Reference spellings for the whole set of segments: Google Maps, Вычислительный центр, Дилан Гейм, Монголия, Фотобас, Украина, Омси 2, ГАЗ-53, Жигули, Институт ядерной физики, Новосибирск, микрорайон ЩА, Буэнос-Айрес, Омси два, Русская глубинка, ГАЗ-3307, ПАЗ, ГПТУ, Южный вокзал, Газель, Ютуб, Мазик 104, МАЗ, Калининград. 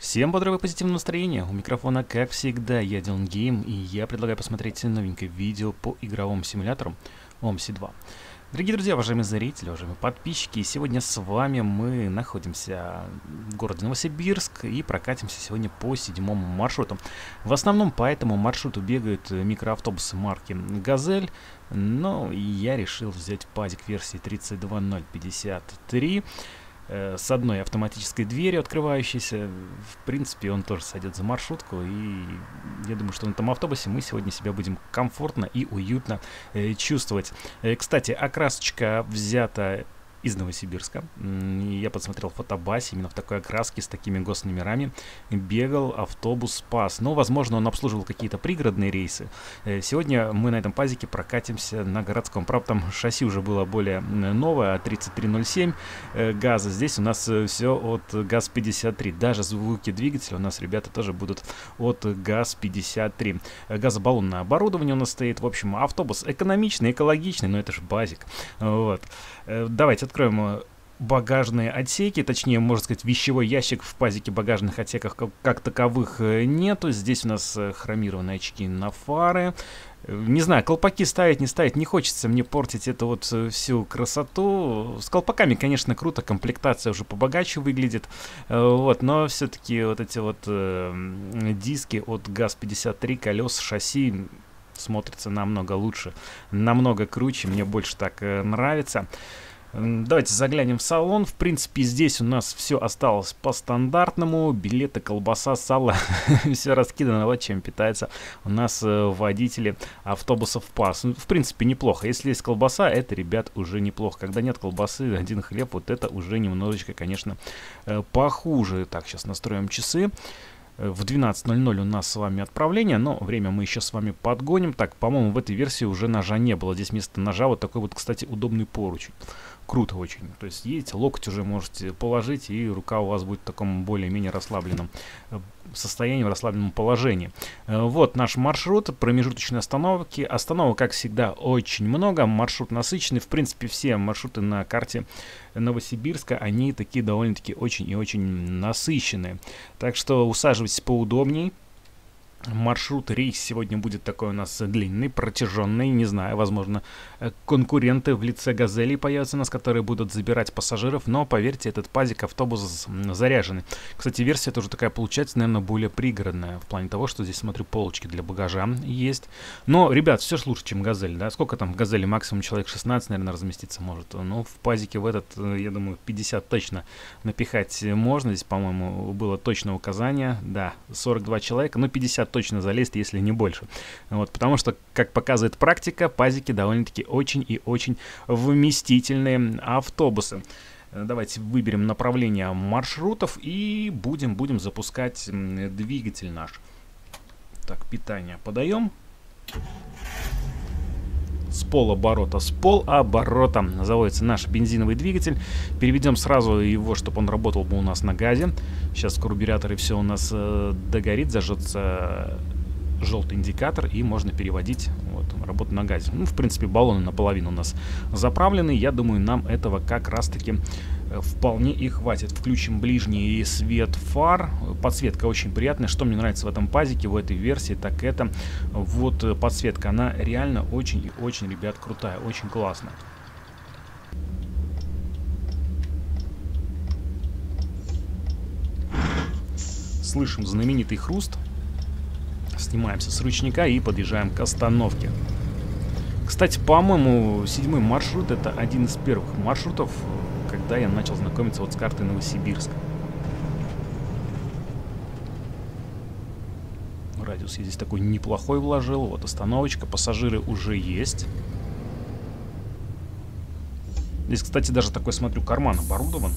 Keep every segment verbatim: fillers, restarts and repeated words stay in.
Всем бодрого и позитивного настроения, у микрофона, как всегда, я Дилан Гейм, и я предлагаю посмотреть новенькое видео по игровому симулятору Омси два. Дорогие друзья, уважаемые зрители, уважаемые подписчики, сегодня с вами мы находимся в городе Новосибирск и прокатимся сегодня по седьмому маршруту. В основном по этому маршруту бегают микроавтобусы марки «Газель», но я решил взять пазик версии тридцать два ноль пятьдесят три. С одной автоматической дверью открывающейся. В принципе, он тоже сойдет за маршрутку. И я думаю, что на этом автобусе мы сегодня себя будем комфортно и уютно э, чувствовать. Э, кстати, окрасочка взята из Новосибирска. Я подсмотрел в Фотобасе, именно в такой окраске, с такими госномерами бегал автобус ПАЗ. Но, возможно, он обслуживал какие-то пригородные рейсы. Сегодня мы на этом пазике прокатимся на городском. Правда, там шасси уже было более новое, тридцать три ноль семь ГАЗа. Здесь у нас все от ГАЗ пятьдесят три. Даже звуки двигателя у нас, ребята, тоже будут от ГАЗ пятьдесят три. Газобаллонное оборудование у нас стоит. В общем, автобус экономичный, экологичный, но это же базик. Вот. Давайте откроем багажные отсеки, точнее, можно сказать, вещевой ящик. В пазике багажных отсеках как, как таковых нету. Здесь у нас хромированные очки на фары. Не знаю, колпаки ставить, не ставить, не хочется мне портить эту вот всю красоту. С колпаками, конечно, круто, комплектация уже побогаче выглядит. Вот, но все-таки вот эти вот диски от ГАЗ пятьдесят три, колес, шасси смотрятся намного лучше, намного круче, мне больше так нравится. Давайте заглянем в салон. В принципе, здесь у нас все осталось по-стандартному. Билеты, колбаса, сало. Все раскидано. Вот чем питаются у нас водители автобусов ПАЗ. В принципе, неплохо. Если есть колбаса, это, ребят, уже неплохо. Когда нет колбасы, один хлеб, вот это уже немножечко, конечно, похуже. Так, сейчас настроим часы. В двенадцать ноль ноль у нас с вами отправление, но время мы еще с вами подгоним. Так, по-моему, в этой версии уже ножа не было. Здесь вместо ножа вот такой вот, кстати, удобный поручень. Круто очень. То есть едете, локоть уже можете положить, и рука у вас будет в таком более-менее расслабленном состоянии, в расслабленном положении. Вот наш маршрут, промежуточные остановки. Остановок, как всегда, очень много. Маршрут насыщенный. В принципе, все маршруты на карте Новосибирска, они такие довольно-таки очень и очень насыщенные. Так что усаживайтесь поудобней. Маршрут, рейс сегодня будет такой у нас длинный, протяженный, не знаю, возможно, конкуренты в лице «Газели» появятся у нас, которые будут забирать пассажиров, но, поверьте, этот пазик автобус заряженный. Кстати, версия тоже такая получается, наверное, более пригородная, в плане того, что здесь, смотрю, полочки для багажа есть. Но, ребят, все же лучше, чем «Газель», да? Сколько там в «Газели» максимум человек шестнадцать, наверное, разместиться может, но в пазике в этот, я думаю, пятьдесят точно напихать можно. Здесь, по-моему, было точное указание, да, сорок два человека, но пятьдесят точно залезть, если не больше. Вот, потому что, как показывает практика, пазики довольно-таки очень и очень вместительные автобусы. Давайте выберем направление маршрутов и будем, будем запускать двигатель наш. Так, питание подаем. С полоборота, с полоборота заводится наш бензиновый двигатель. Переведем сразу его, чтобы он работал бы у нас на газе. Сейчас карбюратор, и все у нас э, догорит, зажжется желтый индикатор, и можно переводить вот, работу на газе. Ну, в принципе, баллоны наполовину у нас заправлены. Я думаю, нам этого как раз-таки вполне и хватит. Включим ближний свет фар. Подсветка очень приятная. Что мне нравится в этом пазике, в этой версии, так это вот подсветка. Она реально очень и очень, ребят, крутая, очень классная. Слышим знаменитый хруст. Снимаемся с ручника и подъезжаем к остановке. Кстати, по-моему, седьмой маршрут — это один из первых маршрутов, когда я начал знакомиться вот с картой Новосибирска. Радиус я здесь такой неплохой вложил. Вот остановочка, пассажиры уже есть. Здесь, кстати, даже такой, смотрю, карман оборудован.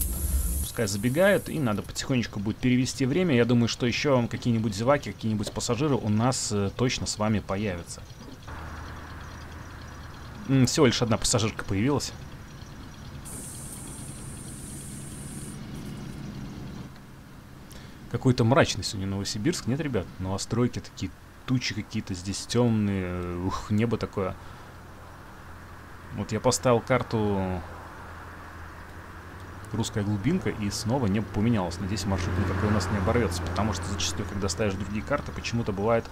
Пускай забегает, и надо потихонечку будет перевести время. Я думаю, что еще какие-нибудь зеваки, какие-нибудь пассажиры у нас точно с вами появятся. Всего лишь одна пассажирка появилась. Какой-то мрачный сегодня Новосибирск. Нет, ребят, новостройки такие, тучи какие-то здесь темные. Ух, небо такое. Вот я поставил карту Русская глубинка, и снова небо поменялось. Надеюсь, маршрут никакой у нас не оборвется, потому что зачастую, когда ставишь другие карты, почему-то бывает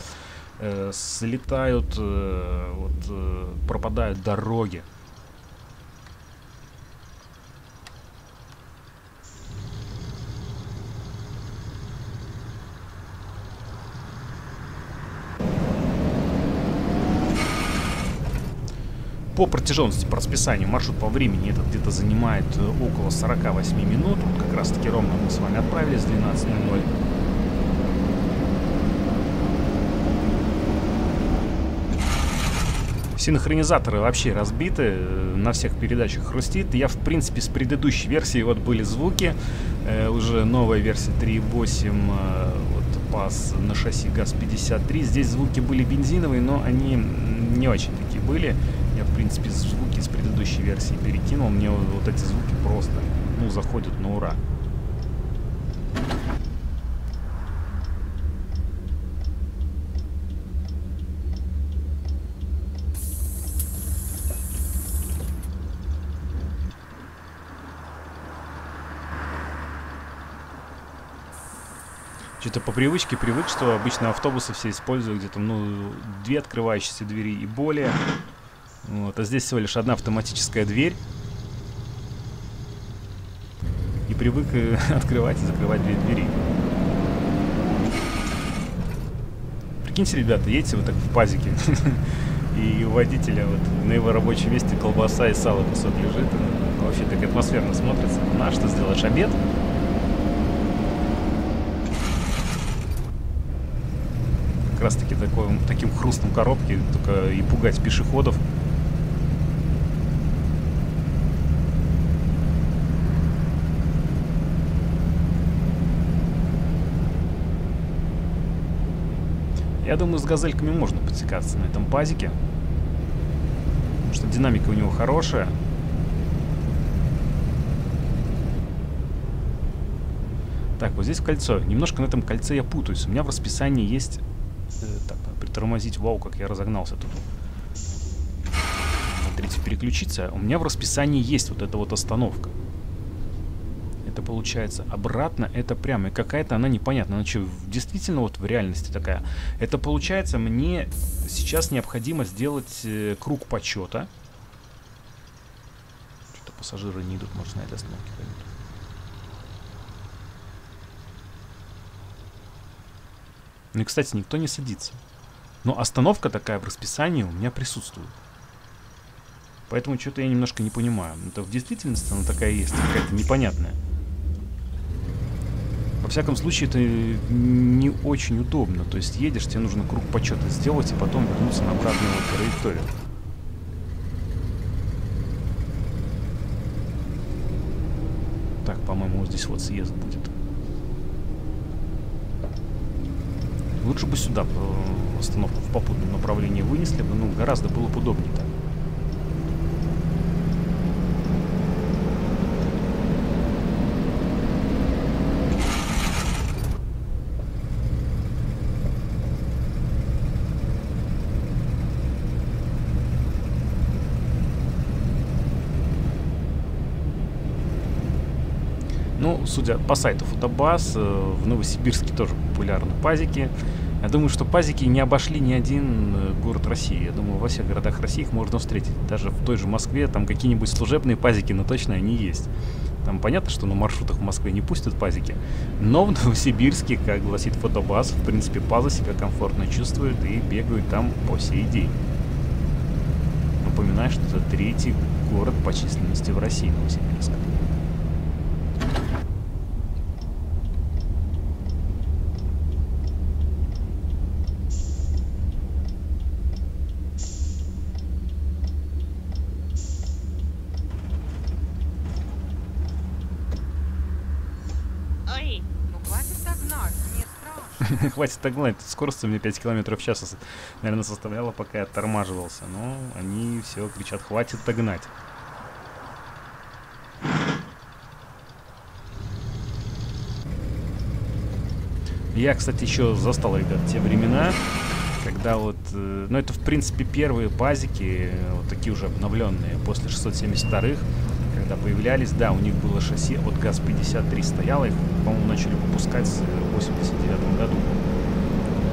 э, слетают, э, вот, э, пропадают дороги. По протяженности, по расписанию, маршрут по времени этот где-то занимает около сорока восьми минут. Вот как раз таки ровно мы с вами отправились в двенадцать ноль ноль. Синхронизаторы вообще разбиты, на всех передачах хрустит. Я, в принципе, с предыдущей версии, вот были звуки, э, уже новая версия три точка восемь, э, вот ПАЗ на шасси ГАЗ пятьдесят три. Здесь звуки были бензиновые, но они не очень такие были. В принципе, звуки с предыдущей версии перекинул. Мне вот, вот эти звуки просто, ну, заходят на ура. Что-то по привычке привык, что обычно автобусы все используют где-то, ну, две открывающиеся двери и более. Вот, а здесь всего лишь одна автоматическая дверь. И привык открывать и закрывать две двери. Прикиньте, ребята, едете вот так в пазике. И у водителя вот на его рабочем месте колбаса и сало кусок лежит. Вообще так атмосферно смотрится. На что сделаешь обед? Как раз таки такой, таким хрустом коробки, только и пугать пешеходов. Я думаю, с газельками можно подсекаться на этом пазике, потому что динамика у него хорошая. Так, вот здесь кольцо. Немножко на этом кольце я путаюсь. У меня в расписании есть... Так, притормозить. Вау, как я разогнался тут. Смотрите, переключиться. У меня в расписании есть вот эта вот остановка. Это получается обратно, это прямо. И какая-то она непонятная. Она что, действительно вот в реальности такая? Это получается, мне сейчас необходимо сделать э, круг почета. Что-то пассажиры не идут, может, на этой остановке пойдут. Ну и, кстати, никто не садится. Но остановка такая в расписании у меня присутствует. Поэтому что-то я немножко не понимаю. Это в действительности она такая есть, какая-то непонятная. Во всяком случае, это не очень удобно. То есть едешь, тебе нужно круг почета сделать и потом вернуться на обратную траекторию. Так, по-моему, вот здесь вот съезд будет. Лучше бы сюда остановку в попутном направлении вынесли бы, ну, гораздо было бы удобнее так. Судя по сайту Фотобас, в Новосибирске тоже популярны пазики. Я думаю, что пазики не обошли ни один город России. Я думаю, во всех городах России их можно встретить. Даже в той же Москве там какие-нибудь служебные пазики, но точно они есть. Там понятно, что на маршрутах в Москве не пустят пазики. Но в Новосибирске, как гласит Фотобас, в принципе, пазы себя комфортно чувствуют и бегают там по сей день. Напоминаю, что это третий город по численности в России, Новосибирск. Хватит так гнать, скорость у меня пять километров в час, наверное, составляла, пока я оттормаживался. Но они все кричат, хватит так гнать. Я, кстати, еще застал, ребят, те времена, когда вот... Ну, это, в принципе, первые пазики, вот такие уже обновленные, после шестьсот семьдесят вторых. когда появлялись, да, у них было шасси от ГАЗ пятьдесят три стояло, их, по-моему, начали выпускать в восемьдесят девятом году.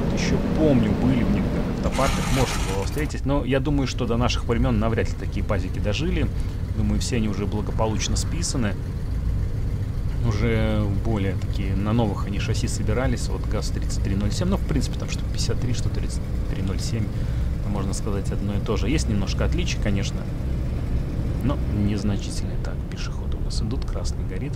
Вот еще помню, были в некоторых автопарках, можно было встретить, но я думаю, что до наших времен навряд ли такие пазики дожили. Думаю, все они уже благополучно списаны. Уже более такие, на новых они шасси собирались, вот ГАЗ тридцать три ноль семь, но в принципе там что пятьдесят три, что тридцать три ноль семь, можно сказать одно и то же. Есть немножко отличий, конечно, но незначительно. Так, пешеходы у нас идут, красный горит.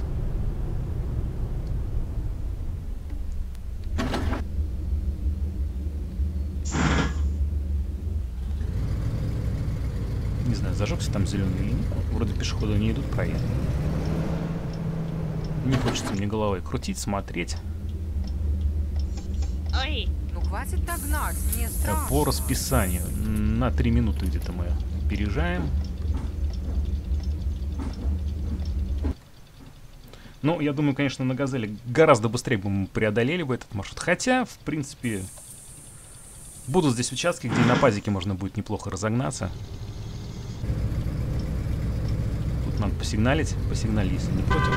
Не знаю, зажегся там зеленый или нет, вроде пешеходы не идут, проверим. Не хочется мне головой крутить, смотреть. Ой, ну хватит так гнать, мне страшно. По расписанию. На три минуты где-то мы опережаем. Ну, я думаю, конечно, на «Газели» гораздо быстрее бы мы преодолели бы этот маршрут. Хотя, в принципе, будут здесь участки, где на пазике можно будет неплохо разогнаться. Тут надо посигналить. Посигнали, если не против.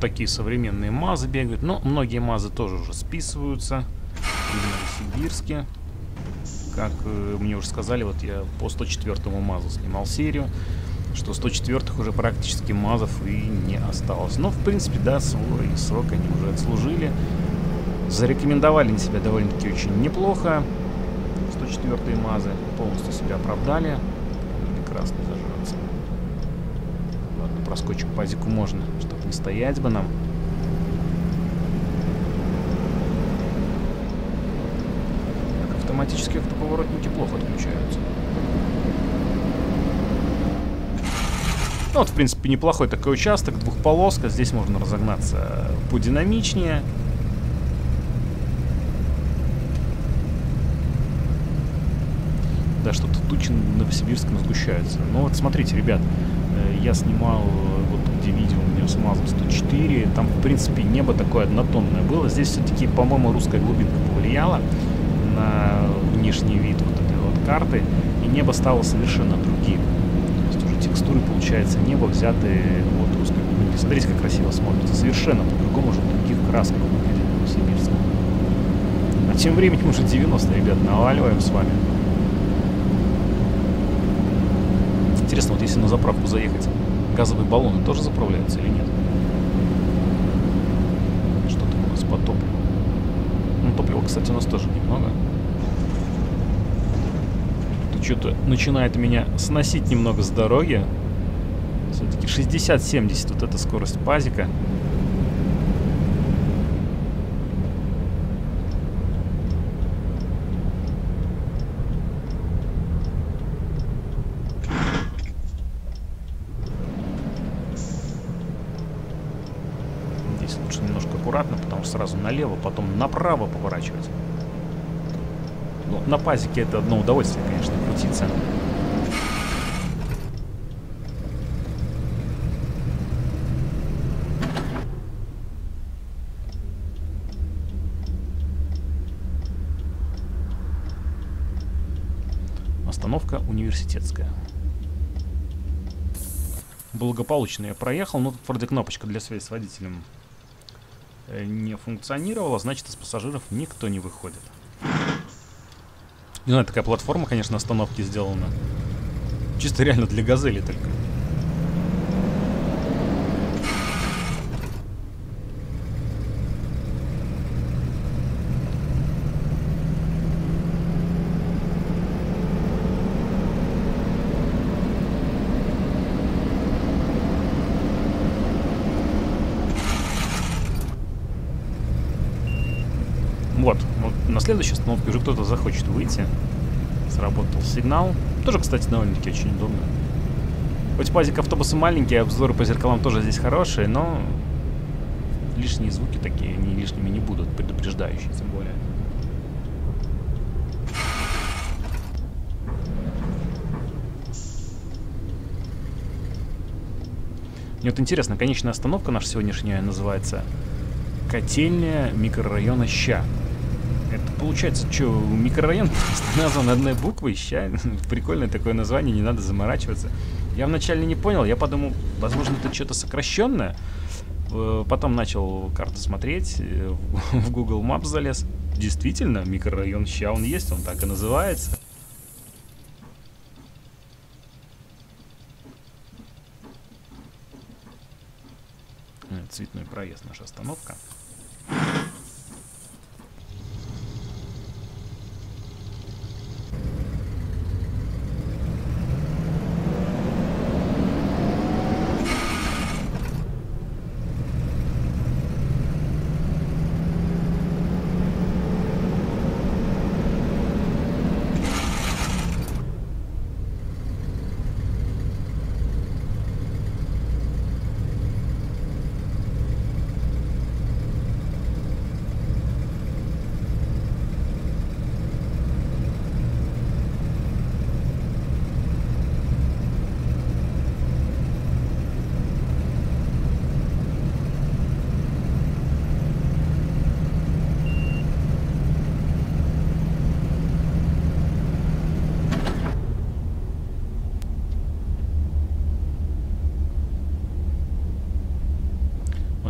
Такие современные мазы бегают, но многие мазы тоже уже списываются в Новосибирске. Как мне уже сказали, вот я по сто четвёртому мазу снимал серию, что сто четвёртых уже практически мазов и не осталось. Но, в принципе, да, свой срок они уже отслужили. Зарекомендовали они себя довольно-таки очень неплохо. сто четвёртые мазы полностью себя оправдали. Прекрасно зажраться. Ладно, проскочим к пазику можно, чтобы стоять бы нам. Так, автоматически автоповоротники плохо отключаются. Ну, вот, в принципе, неплохой такой участок, двухполоска. Здесь можно разогнаться подинамичнее. Да, что-то тучи на Новосибирском сгущаются. Ну, вот смотрите, ребят, я снимал вот где видео у меня с МАЗом сто четыре, там в принципе небо такое однотонное было. Здесь все-таки, по-моему, русская глубинка повлияла на внешний вид вот этой вот карты, и небо стало совершенно другим. То есть уже текстуры, получается, небо взяты от русской глубинки. Смотрите, как красиво смотрится, совершенно по-другому, уже в других красках выглядит Новосибирск. А тем временем уже девяносто, ребят, наваливаем с вами. Интересно, вот если на заправку заехать, газовые баллоны тоже заправляются или нет? Что там у нас по топливу? Ну, топлива, кстати, у нас тоже немного. Это что-то начинает меня сносить немного с дороги. Все-таки шестьдесят-семьдесят, вот эта скорость пазика. Сразу налево, потом направо поворачивать. Ну, на пазике это одно удовольствие, конечно, крутиться. Остановка университетская. Благополучно я проехал, но тут вроде кнопочка для связи с водителем не функционировала, значит, из пассажиров никто не выходит. Не знаю, такая платформа, конечно, остановки сделана чисто реально для «Газели» только. В следующей остановке уже кто-то захочет выйти. Сработал сигнал. Тоже, кстати, довольно-таки очень удобно. Хоть пазик автобуса маленький, обзоры по зеркалам тоже здесь хорошие, но лишние звуки такие, они лишними не будут, предупреждающие тем более. Мне вот интересно, конечная остановка наша сегодняшняя называется «Котельня микрорайона ЩА». Это получается, что микрорайон назван одной буквой «ЩА». Прикольное такое название, не надо заморачиваться. Я вначале не понял, я подумал, возможно, это что-то сокращенное. Потом начал карту смотреть, в Google Maps залез. Действительно, микрорайон ЩА, он есть, он так и называется. Цветной проезд, наша остановка.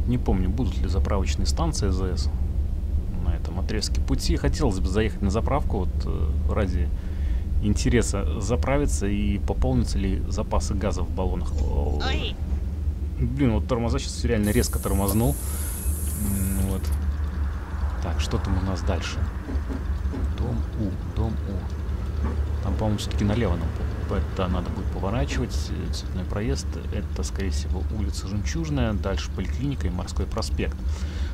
Не помню, будут ли заправочные станции АЗС на этом отрезке пути. Хотелось бы заехать на заправку вот, ради интереса, заправиться и пополнится ли запасы газа в баллонах. Ой. Блин, вот тормоза сейчас реально резко тормознул. Вот. Так, что там у нас дальше? Дом У, дом У. Там, по-моему, все-таки налево нам это надо будет поворачивать. Цветной проезд, это, скорее всего, улица Жемчужная, дальше поликлиника и Морской проспект.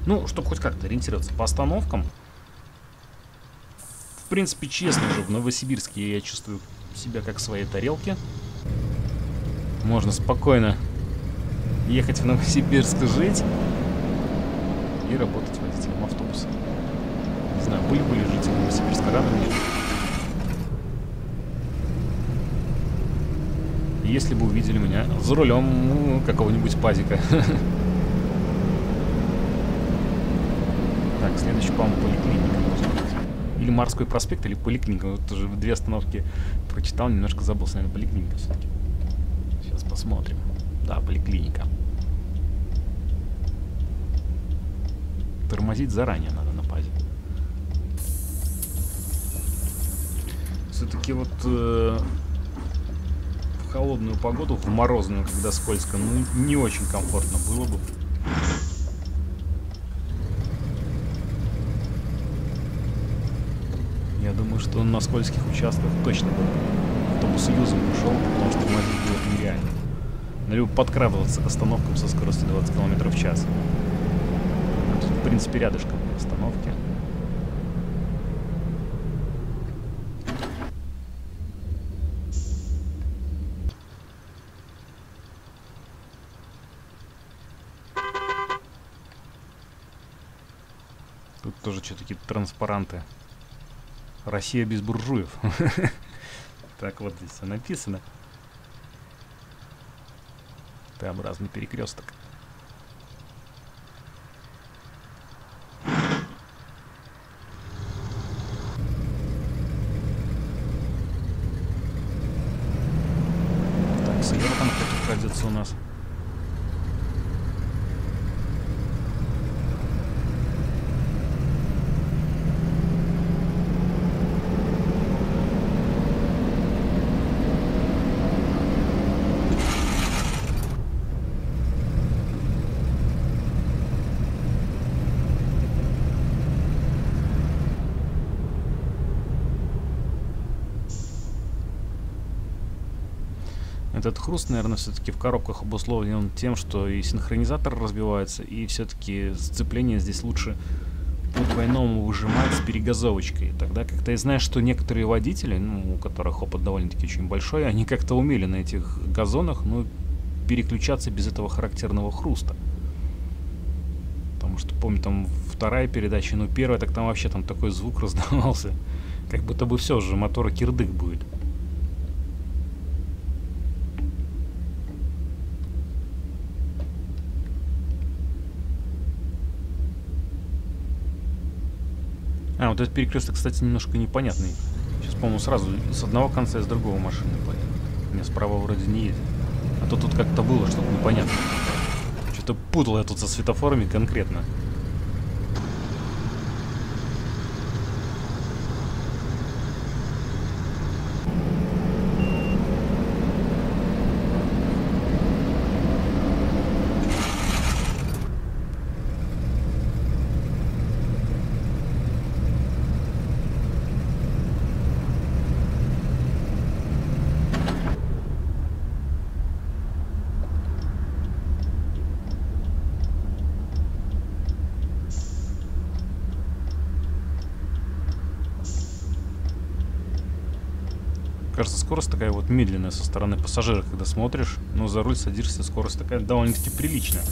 Ну, чтобы хоть как-то ориентироваться по остановкам. В принципе, честно же, в Новосибирске я чувствую себя как в своей тарелке. Можно спокойно ехать в Новосибирск, жить и работать водителем автобуса. Не знаю, были бы ли жители Новосибирска рады мне. Если бы увидели меня за рулем ну, какого-нибудь пазика. Так, следующий, по-моему, поликлиника. Или Морской проспект, или поликлиника. Вот уже две остановки прочитал, немножко забыл. Наверное, поликлиника все-таки. Сейчас посмотрим. Да, поликлиника. Тормозить заранее надо на пазе. Все-таки вот... Э холодную погоду, в морозную, когда скользко, ну, не очень комфортно было бы. Я думаю, что на скользких участках точно бы автобус юзом ушел, потому что мазик было нереально. Надо подкрадываться к остановкам со скоростью двадцать километров в час. А тут, в принципе, рядышком остановки. Тоже что-то какие-то транспаранты. Россия без буржуев. Так вот здесь написано. Т-образный перекресток. Так, слева там кто-то крадется у нас. Этот хруст, наверное, все-таки в коробках обусловлен тем, что и синхронизатор разбивается, и все-таки сцепление здесь лучше по-двойному выжимать с перегазовочкой. Тогда как-то я знаю, что некоторые водители, ну, у которых опыт довольно-таки очень большой, они как-то умели на этих газонах, ну, переключаться без этого характерного хруста. Там потому что, помню, там вторая передача, ну первая, так там вообще там такой звук раздавался, как будто бы все же, мотора кирдык будет. А, вот этот перекресток, кстати, немножко непонятный. Сейчас, по-моему, сразу с одного конца и с другого машины пойдет. У меня справа вроде не едет. А то тут как-то было что-то непонятно. Что-то путало я тут со светофорами конкретно. Кажется, скорость такая вот медленная со стороны пассажира, когда смотришь, но за руль садишься, скорость такая довольно-таки приличная,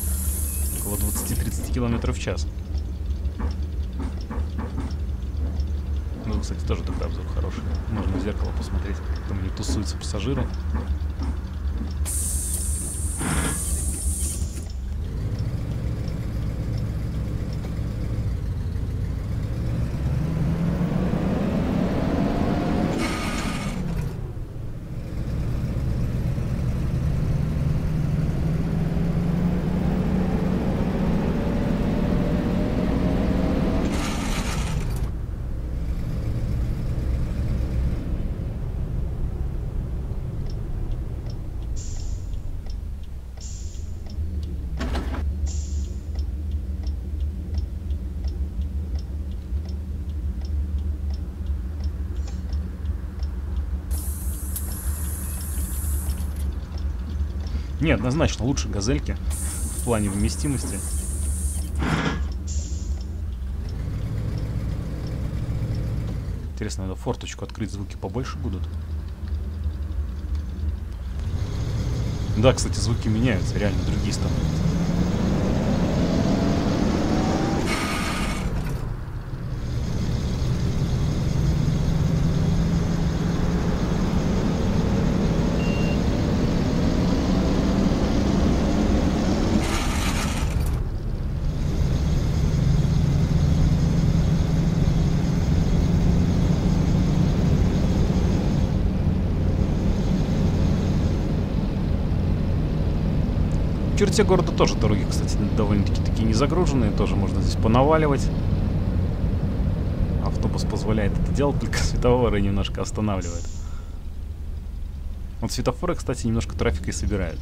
около двадцати-тридцати километров в час. Ну, кстати, тоже тогда обзор хороший, можно в зеркало посмотреть, как там они тусуются пассажиры. Не, однозначно лучше газельки в плане вместимости. Интересно, надо форточку открыть, звуки побольше будут. Да, кстати, звуки меняются, реально другие становятся. В черте города тоже дороги, кстати, довольно-таки такие незагруженные, тоже можно здесь понаваливать. Автобус позволяет это делать, только светофоры немножко останавливает. Вот светофоры, кстати, немножко трафика и собирают.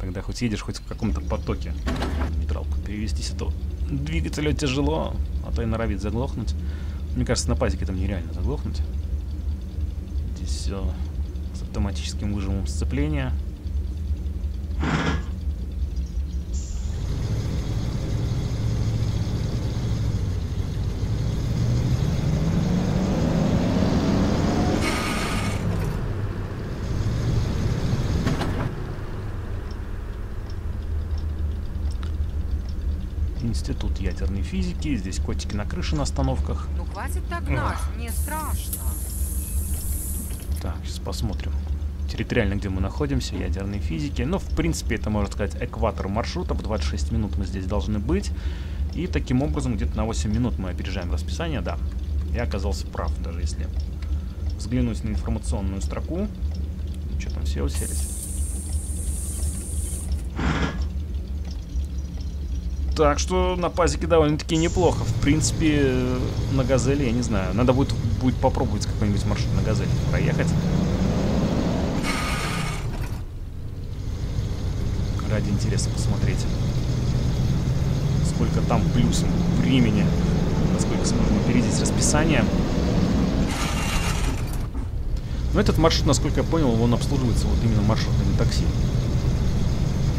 Тогда хоть едешь, хоть в каком-то потоке. Нейтралку перевести с этого двигателя тяжело, а то и норовит заглохнуть. Мне кажется, на пазике там нереально заглохнуть. Здесь все с автоматическим выжимом сцепления. Институт ядерной физики. Здесь котики на крыше на остановках. Ну хватит так нас, не страшно. Так, сейчас посмотрим. Территориально, где мы находимся, ядерной физики. Но, в принципе, это, можно сказать, экватор маршрута. В двадцать шесть минут мы здесь должны быть. И таким образом где-то на восемь минут мы опережаем расписание. Да, я оказался прав, даже если взглянуть на информационную строку. Ну, что там, все уселись? Так что на пазике довольно-таки неплохо. В принципе, на «Газели», я не знаю, надо будет, будет попробовать какой-нибудь маршрут на «Газели» проехать. Ради интереса посмотреть, сколько там плюсом времени, насколько сможем опередить расписание. Но этот маршрут, насколько я понял, он обслуживается вот именно маршрутными такси.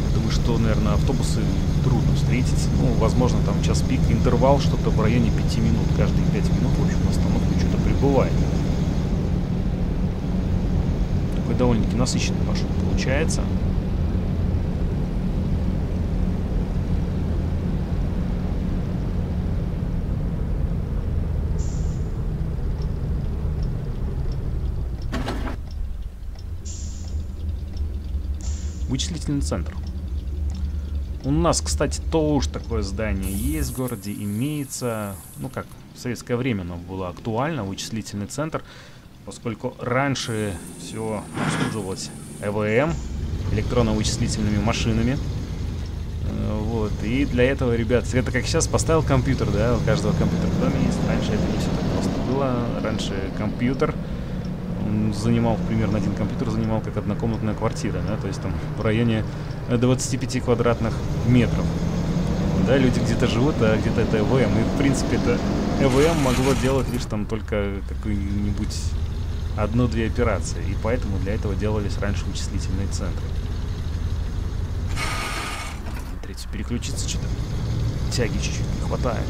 Я думаю, что, наверное, автобусы трудно встретить. Ну, возможно, там час пик, интервал, что-то в районе пяти минут. Каждые пять минут, в общем, на остановку что-то прибывает. Такой довольно-таки насыщенный маршрут получается. Вычислительный центр. У нас, кстати, тоже такое здание есть в городе, имеется. Ну как, в советское время оно было актуально, вычислительный центр, поскольку раньше все обслуживалось ЭВМ, электронно-вычислительными машинами. Вот, и для этого, ребят, это как сейчас поставил компьютер, да, у каждого компьютер в доме есть. Раньше это не все так просто было. Раньше компьютер занимал, примерно один компьютер занимал как однокомнатная квартира, да, то есть там в районе двадцати пяти квадратных метров. Да, люди где-то живут, а где-то это ЭВМ. И, в принципе, это ЭВМ могло делать лишь там только какую-нибудь одну-две операции. И поэтому для этого делались раньше вычислительные центры. Смотрите, переключиться что-то. Тяги чуть-чуть не хватает.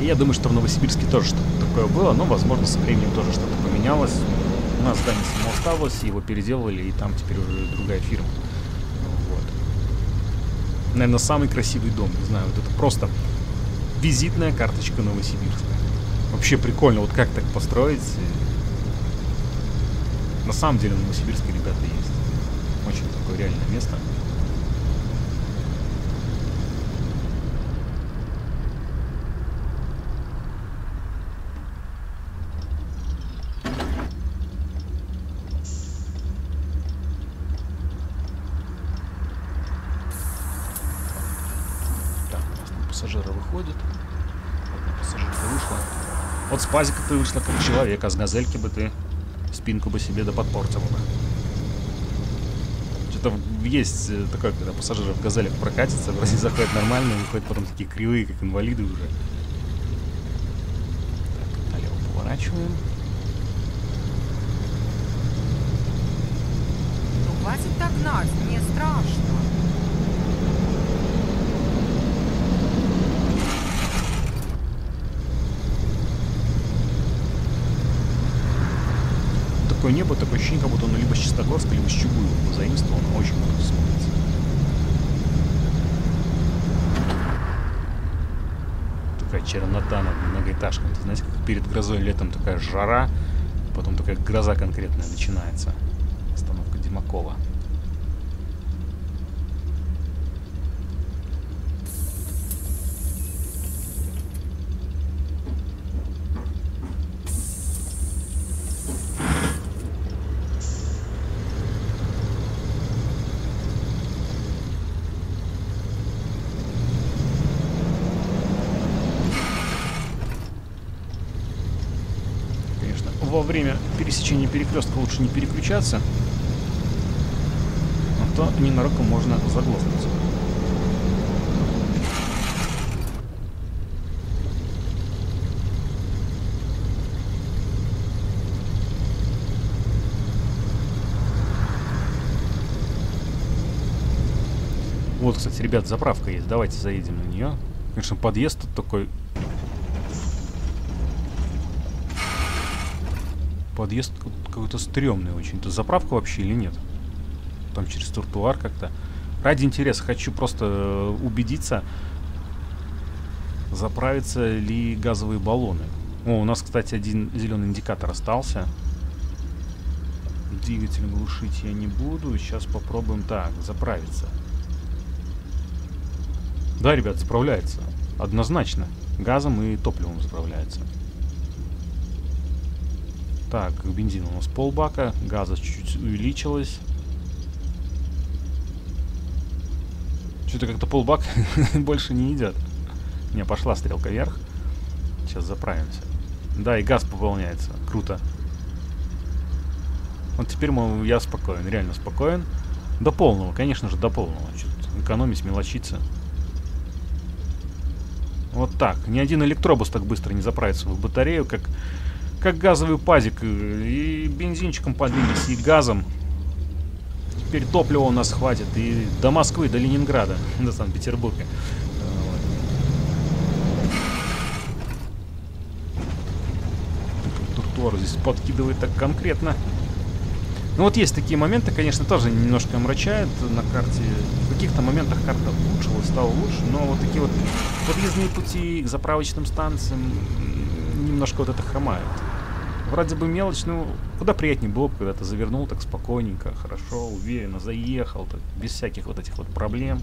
И я думаю, что в Новосибирске тоже что-то такое было, но, возможно, со временем тоже что-то поменялось. У нас здание само осталось, его переделали, и там теперь уже другая фирма. Вот. Наверное, самый красивый дом, не знаю, вот это просто визитная карточка Новосибирска. Вообще прикольно, вот как так построить. На самом деле в Новосибирске, ребята, есть. Очень такое реальное место. Так, у нас там пассажиры выходят. Вот пассажирка вышла. Вот с пазика ты вышла как человек, а с газельки бы ты спинку бы себе да подпортила бы. Есть такое, когда пассажиры в газелях прокатятся, вроде заходят нормально, выходят потом такие кривые, как инвалиды уже. Так, налево поворачиваем. Ну хватит так гнать, мне страшно. Такое небо, такое ощущение, как будто оно либо с Чистогорска, либо с Чугуева позаимствовано. Очень круто смотрится. Такая чернота над многоэтажками. Знаете, как перед грозой летом такая жара, потом такая гроза конкретная начинается. Остановка Демакова. Во время пересечения перекрестка лучше не переключаться, а то ненароком можно заглохнуться. Вот, кстати, ребят, заправка есть. Давайте заедем на нее. Конечно, подъезд тут такой. Подъезд какой-то стрёмный очень. Это заправка вообще или нет? Там через тротуар как-то. Ради интереса хочу просто убедиться, заправятся ли газовые баллоны. О, у нас, кстати, один зеленый индикатор остался. Двигатель глушить я не буду. Сейчас попробуем так, заправиться. Да, ребят, заправляется. Однозначно. Газом и топливом заправляется. Так, бензин у нас полбака, газа чуть-чуть увеличилось. Что-то как-то полбак больше не идет. Не, пошла стрелка вверх. Сейчас заправимся. Да, и газ пополняется. Круто. Вот теперь мы, я спокоен, реально спокоен. До полного, конечно же, до полного. Что-то экономить, мелочиться. Вот так. Ни один электробус так быстро не заправит свою батарею, как... как газовый пазик. И бензинчиком подвинулись, и газом. Теперь топлива у нас хватит и до Москвы, до Ленинграда, до Санкт-Петербурга. Тротуар здесь подкидывает так конкретно. Ну вот есть такие моменты, конечно, тоже немножко омрачает на карте. В каких-то моментах карта улучшилась, стала лучше. Но вот такие вот подъездные пути к заправочным станциям немножко вот это хромает. Вроде бы мелочь, ну, куда приятнее было бы, когда ты завернул так спокойненько, хорошо, уверенно, заехал, так, без всяких вот этих вот проблем.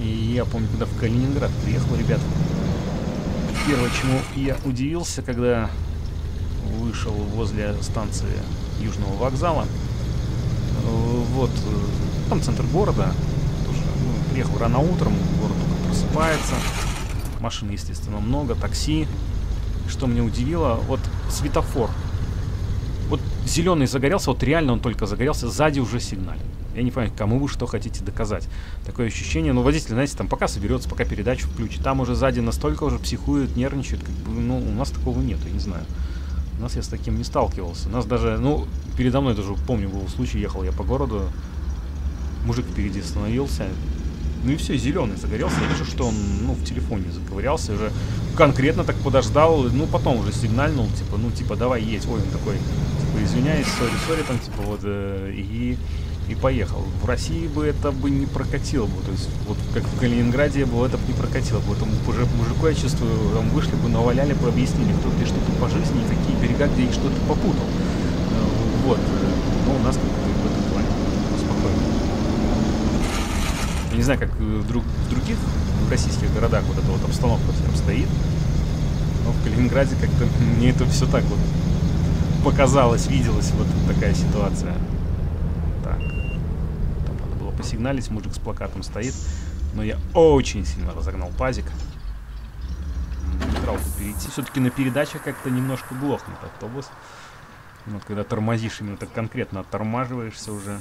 И я помню, когда в Калининград приехал, ребят, первое, чему я удивился, когда вышел возле станции Южного вокзала, вот, там центр города, тоже, ну, приехал рано утром, город только просыпается, машин, естественно, много, такси. Что меня удивило, вот светофор, вот зеленый загорелся, вот реально он только загорелся, сзади уже сигналит. Я не понимаю, кому вы что хотите доказать. Такое ощущение, ну, водитель, знаете, там пока соберется, пока передачу включит, там уже сзади настолько уже психует, нервничает, как бы, ну, у нас такого нет, я не знаю. У нас я с таким не сталкивался. У нас даже, ну, передо мной даже, помню, был случай, ехал я по городу, мужик впереди остановился, ну и все, зеленый загорелся, я вижу, что он, ну, в телефоне заковырялся, уже конкретно так подождал, ну, потом уже сигнальнул, типа, ну, типа, давай есть, ой, он такой, типа, извиняюсь, сори, сори, там, типа, вот, э, и, и поехал. В России бы это бы не прокатило бы, то есть, вот, как в Калининграде бы это бы не прокатило бы, этому мужику, я чувствую, там вышли бы, наваляли бы, объяснили, кто ты, что ты по жизни, и какие берега, где и что ты попутал, вот, но у нас как-то в этом плане спокойно. Не знаю, как в других российских городах вот эта вот обстановка всем стоит, но в Калининграде как-то мне это все так вот показалось, виделась вот такая ситуация. Так, там надо было посигналить, мужик с плакатом стоит, но я очень сильно разогнал пазик. Не трал перейти, все-таки на передачах как-то немножко глохнет автобус. Вот когда тормозишь, именно так конкретно оттормаживаешься уже.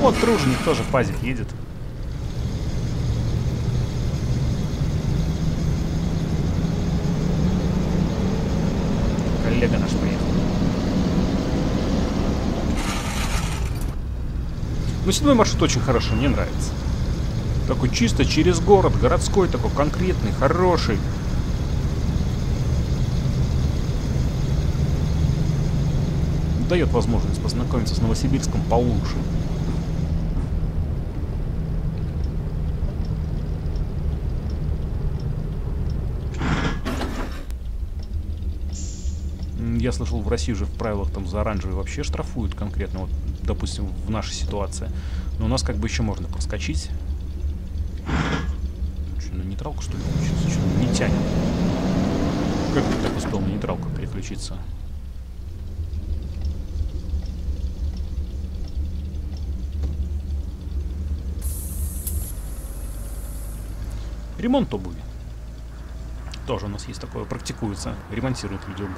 Вот труженик тоже пазик едет. Коллега наш приехал. Ну, седьмой маршрут очень хороший, мне нравится. Такой чисто через город, городской такой, конкретный, хороший. Дает возможность познакомиться с Новосибирском получше. Я слышал, в России же в правилах там за оранжевый вообще штрафуют конкретно, вот, допустим, в нашей ситуации. Но у нас как бы еще можно проскочить. Что, на нейтралку, что ли, получится? Что, не тянет? Как ты так успел на нейтралку переключиться? Ремонт обуви. Тоже у нас есть такое, практикуется. Ремонтируют люди обувь.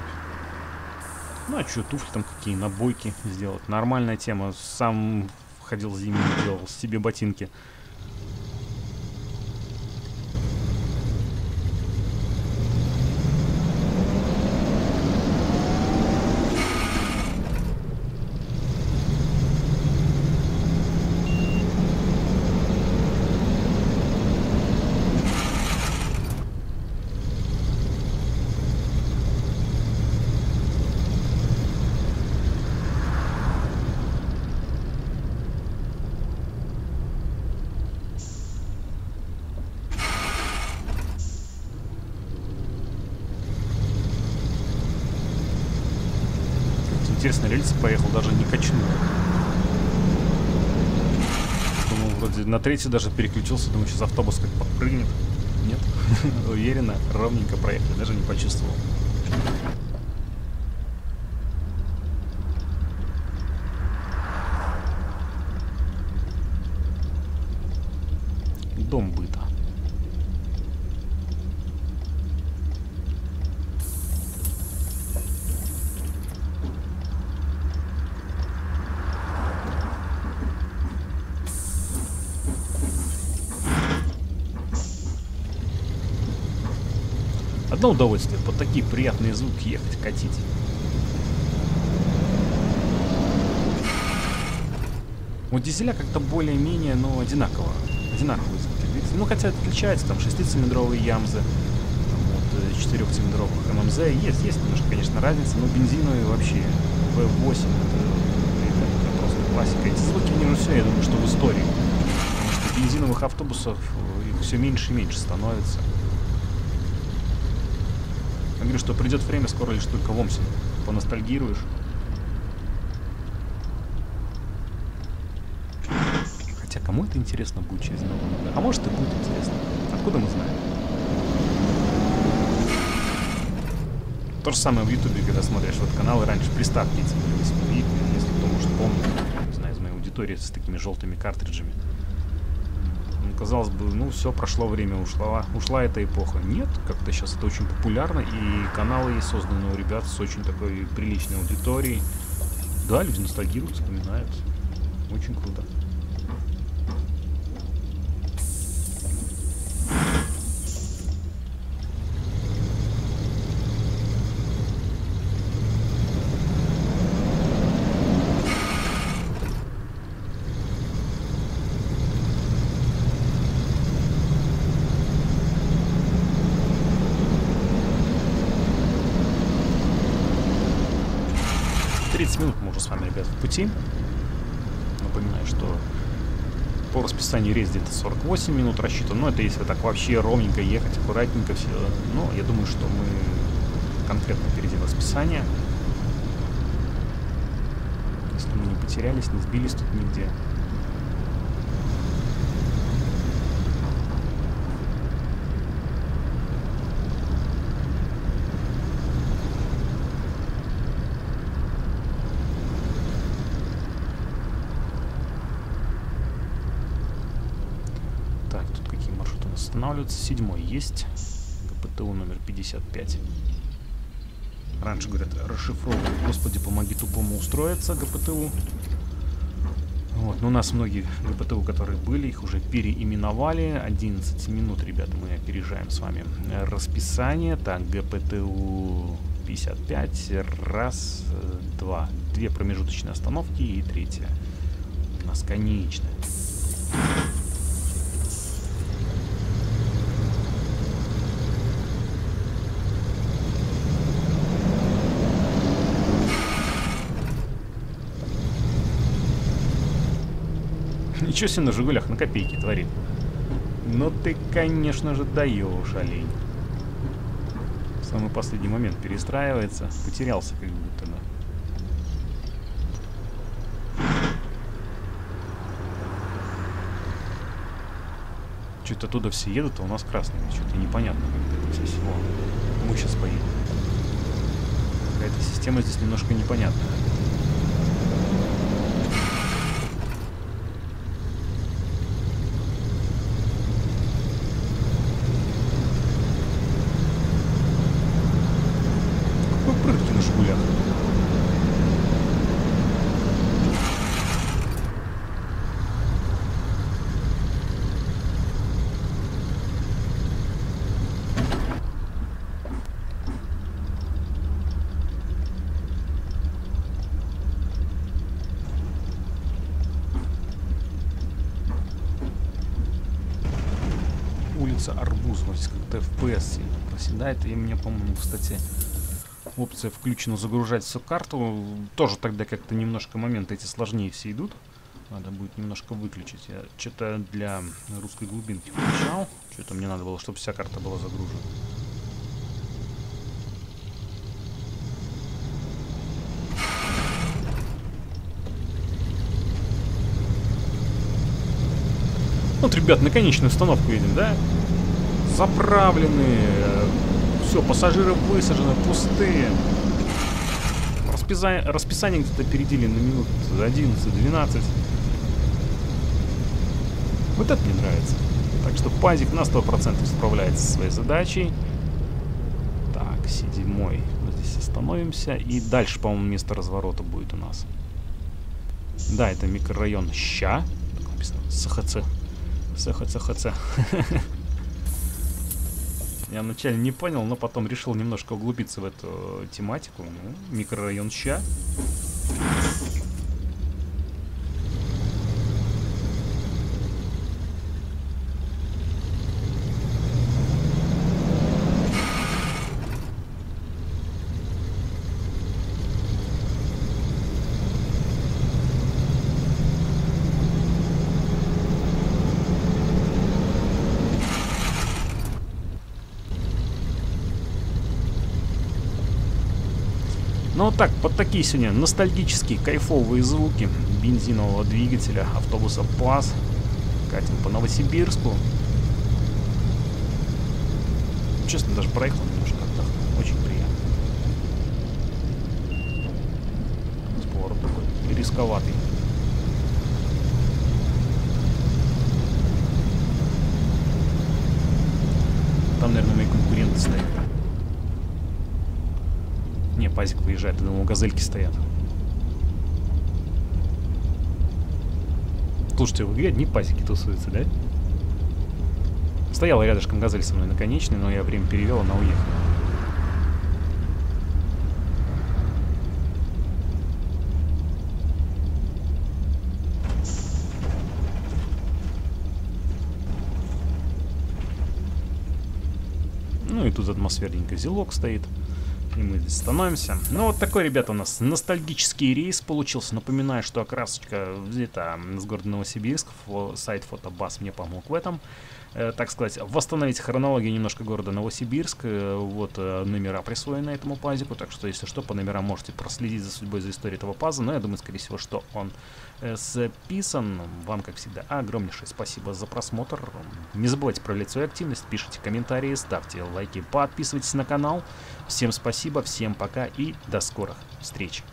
Ну, а что, туфли там какие, набойки сделать. Нормальная тема. Сам ходил зимой, делал себе ботинки. Интересно, рельсы поехал, даже не качнул. Думал, вроде на третий даже переключился, думаю, сейчас автобус как подпрыгнет. Нет, уверенно, ровненько проехали, даже не почувствовал. Дом быта. Одно удовольствие под такие приятные звуки ехать, катить. У дизеля как-то более-менее, но одинаково. Одинаковые звуки. Ну, хотя отличается, там шестицилиндровые ямзы, там, вот, четырехцилиндровых ММЗ. Есть, есть немножко, конечно, разница, но бензину и вообще ви восемь это, это, это просто классика. Эти звуки не русят, я думаю, что в истории. Потому что бензиновых автобусов их все меньше и меньше становится. Я говорю, что придет время, скоро лишь только в Омси поностальгируешь. Хотя кому это интересно будет через Новый год? А может и будет интересно. Откуда мы знаем? То же самое в Ютубе, когда смотришь вот каналы, раньше приставки эти были, если кто может помнить, не знаю, из моей аудитории с такими желтыми картриджами. Ну, казалось бы, ну все, прошло время, ушла, ушла эта эпоха. Нет, как-то сейчас это очень популярно, и каналы есть созданы у ребят с очень такой приличной аудиторией. Да, люди ностальгируют, вспоминают. Очень круто. тридцать минут мы уже с вами, ребят, в пути. Напоминаю, что по расписанию рейс где-то сорок восемь минут рассчитан. Но это если так вообще ровненько ехать, аккуратненько все. Но я думаю, что мы конкретно впереди расписание. Если мы не потерялись, не сбились тут нигде. Седьмой есть. ГПТУ номер пятьдесят пять. Раньше, говорят, расшифровывали. Господи, помоги тупому устроиться, ГПТУ. Вот. Но у нас многие ГПТУ, которые были, их уже переименовали. одиннадцать минут, ребята, мы опережаем с вами расписание. Так, ГПТУ пятьдесят пять. Раз, два. Две промежуточные остановки и третья. У нас конечная. Ничего себе на «Жигулях» на копейки творит. Но ты, конечно же, даешь, олень. В самый последний момент перестраивается. Потерялся как будто бы. Что-то оттуда все едут, а у нас красные. Что-то непонятно, как это все всего. Мы сейчас поедем. Какая-то система здесь немножко непонятная. эф пи эс сильно проседает, и мне, по-моему, кстати, опция включена загружать всю карту, тоже тогда как-то немножко моменты эти сложнее все идут, надо будет немножко выключить. Я что-то для русской глубинки включал, что-то мне надо было, чтобы вся карта была загружена. Вот, ребят, на конечную остановку едем, да? Заправлены, все, пассажиры высажены, пустые. Расписание, расписание где-то передели на минут одиннадцать-двенадцать. Вот это мне нравится. Так что пазик на сто процентов справляется со своей задачей. Так, седьмой. Вот здесь остановимся. И дальше, по-моему, место разворота будет у нас. Да, это микрорайон ЩА. Так написано. СХЦ. СХЦХЦ. Я вначале не понял, но потом решил немножко углубиться в эту тематику. Ну, микрорайон ЩА. Ну вот так, под такие сегодня ностальгические, кайфовые звуки бензинового двигателя автобуса ПАЗ. Катим по Новосибирску. Честно, даже проехал немножко, отдохнул. Очень приятно. С поворот такой рисковатый. Там, наверное, мои конкуренты стоят. Не, Пазик выезжает, я думал, газельки стоят. Слушайте, в игре одни пазики тусуются, да? Стояла рядышком газель со мной на конечной, но я время перевел, она уехала. Ну и тут атмосферненько зелок стоит. И мы здесь становимся. Ну вот такой, ребята, у нас ностальгический рейс получился. Напоминаю, что окрасочка взята с города Новосибирск. Сайт Фотобас мне помог в этом. Э, так сказать, восстановить хронологию немножко города Новосибирск. Э, вот э, номера присвоены этому пазику. Так что, если что, по номерам можете проследить за судьбой, за историей этого паза. Но я думаю, скорее всего, что он э, записан. Вам, как всегда, огромнейшее спасибо за просмотр. Не забывайте проявлять свою активность. Пишите комментарии, ставьте лайки, подписывайтесь на канал. Всем спасибо. Всем пока и до скорых встреч.